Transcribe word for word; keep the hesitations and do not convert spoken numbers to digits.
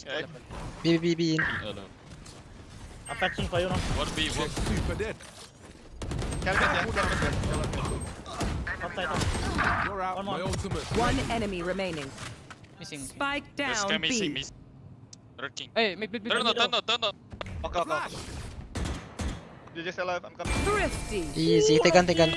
sky. B, B, B, in. Oh, no. I'm patching for you now. One B, one super dead. You're out. One, one. One enemy remaining. Missing. Spike down. This guy missing, missing. Lurking. Hey, make it. Turn on, turn on, turn on. Okay, okay. You're just alive, I'm coming. Thrifty. Easy, take on, take on.